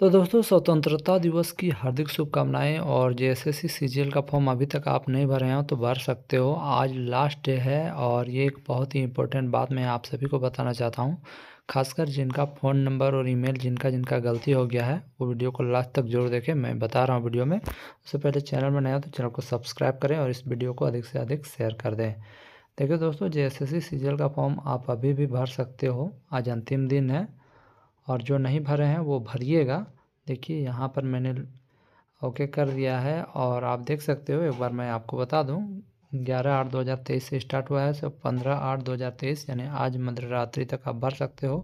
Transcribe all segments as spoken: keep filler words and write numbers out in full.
तो दोस्तों स्वतंत्रता दिवस की हार्दिक शुभकामनाएं। और जेएसएससी सीजीएल का फॉर्म अभी तक आप नहीं भरे हो तो भर सकते हो, आज लास्ट डे है। और ये एक बहुत ही इम्पोर्टेंट बात मैं आप सभी को बताना चाहता हूँ, खासकर जिनका फ़ोन नंबर और ईमेल जिनका जिनका गलती हो गया है वो वीडियो को लास्ट तक जरूर देखें, मैं बता रहा हूँ वीडियो में। उससे पहले चैनल में नया हो तो चैनल को सब्सक्राइब करें और इस वीडियो को अधिक से अधिक शेयर कर दें। देखिए दोस्तों, जेएसएससी सीजीएल का फॉर्म आप अभी भी भर सकते हो, आज अंतिम दिन है। और जो नहीं भरे हैं वो भरिएगा। देखिए यहाँ पर मैंने ओके कर दिया है और आप देख सकते हो, एक बार मैं आपको बता दूँ, ग्यारह आठ दो हज़ार तेईस से स्टार्ट हुआ है, सो पंद्रह आठ दो हज़ार तेईस यानी आज मध्य रात्रि तक आप भर सकते हो।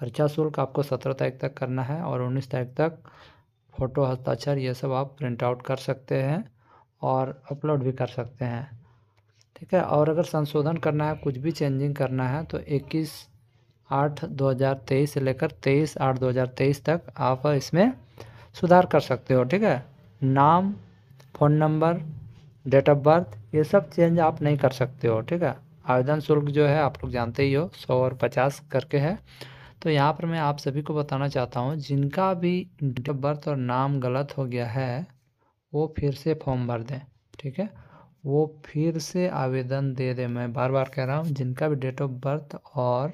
परीक्षा शुल्क आपको सत्रह तारीख तक करना है और उन्नीस तारीख तक फ़ोटो हस्ताक्षर ये सब आप प्रिंट आउट कर सकते हैं और अपलोड भी कर सकते हैं, ठीक है। और अगर संशोधन करना है, कुछ भी चेंजिंग करना है तो इक्कीस आठ दो हज़ार तेईस से लेकर तेईस आठ दो हज़ार तेईस तक आप इसमें सुधार कर सकते हो, ठीक है। नाम, phone number, date of birth ये सब चेंज आप नहीं कर सकते हो, ठीक है। आवेदन शुल्क जो है आप लोग जानते ही हो, सौ और पचास करके है। तो यहाँ पर मैं आप सभी को बताना चाहता हूँ, जिनका भी डेट ऑफ बर्थ और नाम गलत हो गया है वो फिर से फॉर्म भर दें, ठीक है, वो फिर से आवेदन दे दें। मैं बार बार कह रहा हूँ, जिनका भी डेट ऑफ बर्थ और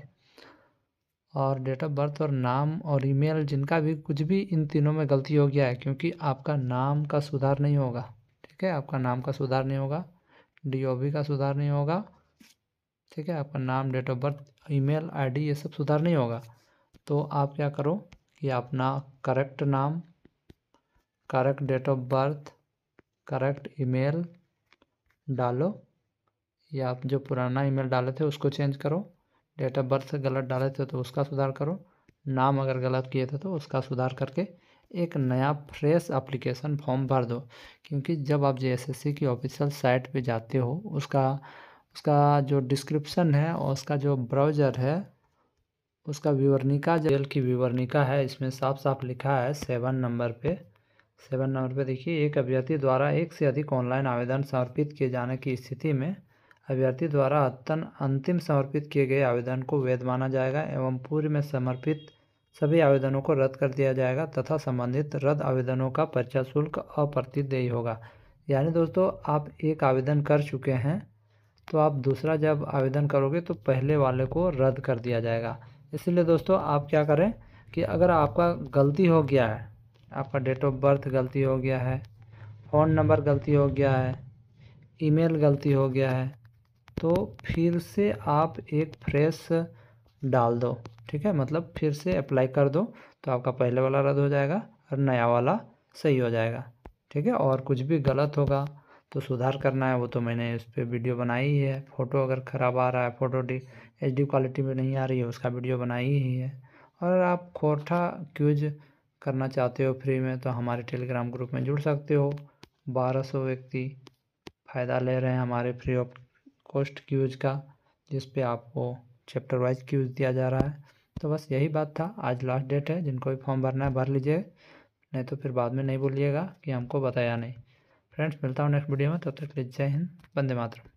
और डेट ऑफ बर्थ और नाम और ईमेल जिनका भी कुछ भी इन तीनों में गलती हो गया है, क्योंकि आपका नाम का सुधार नहीं होगा, ठीक है, आपका नाम का सुधार नहीं होगा, डीओबी का सुधार नहीं होगा, ठीक है, आपका नाम, date of birth, email ID ये सब सुधार नहीं होगा। तो आप क्या करो कि अपना करेक्ट नाम, correct date of birth, correct email डालो, या आप जो पुराना ईमेल डाले थे उसको चेंज करो। डेट ऑफ बर्थ गलत डाले थे तो उसका सुधार करो, नाम अगर गलत किए थे तो उसका सुधार करके एक नया फ्रेश एप्लीकेशन फॉर्म भर दो। क्योंकि जब आप जेएसएससी की ऑफिशियल साइट पे जाते हो, उसका उसका जो डिस्क्रिप्शन है और उसका जो ब्राउज़र है, उसका विवरणिका, जेल की विवरणिका है, इसमें साफ साफ लिखा है सेवन नंबर पर सेवन नंबर पर देखिए, एक अभ्यर्थी द्वारा एक से अधिक ऑनलाइन आवेदन समर्पित किए जाने की स्थिति में अभ्यर्थी द्वारा अंतिम समर्पित किए गए आवेदन को वैध माना जाएगा एवं पूर्व में समर्पित सभी आवेदनों को रद्द कर दिया जाएगा तथा संबंधित रद्द आवेदनों का परीक्षा शुल्क अप्रतिदेय होगा। यानी दोस्तों, आप एक आवेदन कर चुके हैं तो आप दूसरा जब आवेदन करोगे तो पहले वाले को रद्द कर दिया जाएगा। इसलिए दोस्तों आप क्या करें कि अगर आपका गलती हो गया है, आपका डेट ऑफ बर्थ गलती हो गया है, फ़ोन नंबर गलती हो गया है, ईमेल गलती हो गया है, तो फिर से आप एक फ्रेश डाल दो, ठीक है, मतलब फिर से अप्लाई कर दो। तो आपका पहले वाला रद्द हो जाएगा और नया वाला सही हो जाएगा, ठीक है। और कुछ भी गलत होगा तो सुधार करना है, वो तो मैंने इस पर वीडियो बनाई ही है। फ़ोटो अगर ख़राब आ रहा है, फ़ोटो डी एच डी क्वालिटी में नहीं आ रही है, उसका वीडियो बनाई ही है। और आप खोरठा क्विज करना चाहते हो फ्री में तो हमारे टेलीग्राम ग्रुप में जुड़ सकते हो। बारह सौ व्यक्ति फ़ायदा ले रहे हैं हमारे फ्री ऑफ कोस्ट क्यूज का, जिस पे आपको चैप्टर वाइज क्यूज दिया जा रहा है। तो बस यही बात था, आज लास्ट डेट है, जिनको भी फॉर्म भरना है भर लीजिए, नहीं तो फिर बाद में नहीं बोलिएगा कि हमको बताया नहीं। फ्रेंड्स, मिलता हूँ नेक्स्ट वीडियो में, तब तक के लिए जय हिंद, वंदे मातरम।